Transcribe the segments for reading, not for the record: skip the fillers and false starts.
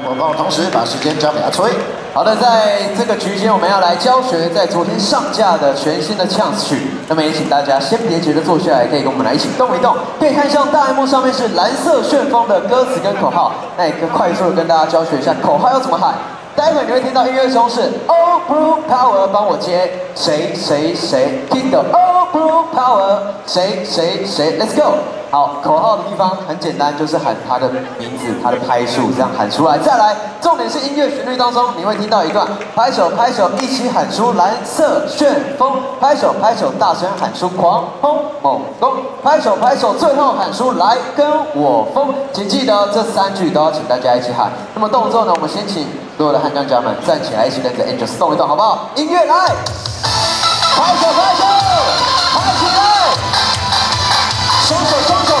看广告，同时把时间交给阿崔。好的，在这个局间，我们要来教学在昨天上架的全新的呛曲。那么也请大家先别急着坐下来，可以跟我们来一起动一动。可以看向大荧幕上面是蓝色旋风的歌词跟口号，那也快速的跟大家教学一下口号要怎么喊。待会你会听到音乐中是 All Blue Power， 帮我接谁谁谁 ，King the All Blue Power， 谁谁谁 ，Let's go。 好，口号的地方很简单，就是喊他的名字、他的拍数，这样喊出来。再来，重点是音乐旋律当中，你会听到一段拍手拍手，一起喊出蓝色旋风，拍手拍手，大声喊出狂轰猛攻，拍手拍手，最后喊出来跟我疯。请记得这三句都要请大家一起喊。那么动作呢，我们先请所有的悍将家们站起来，一起跟着 Angel 动一动，好不好？音乐来，拍手拍手，拍起来，双手双手。 从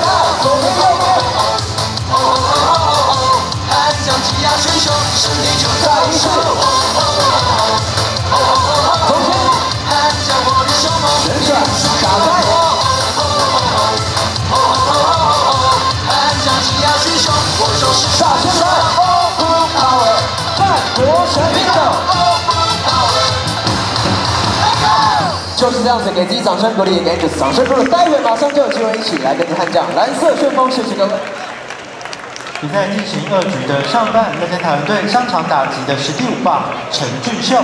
它，左边右边。 伸手，身体就在一处。同学，按下我的手吗？旋转，打开。按下挤压伸手，我手是大旋转。All Blue Power， 范国成频道。All Blue Power， 就是这样子，给自己掌声鼓励，给自己掌声鼓励。待会马上就有机会一起来跟着悍将蓝色旋风，谢谢各位。 比赛进行2局的上半，乐天台湾队上场打击的是第5棒陈俊秀。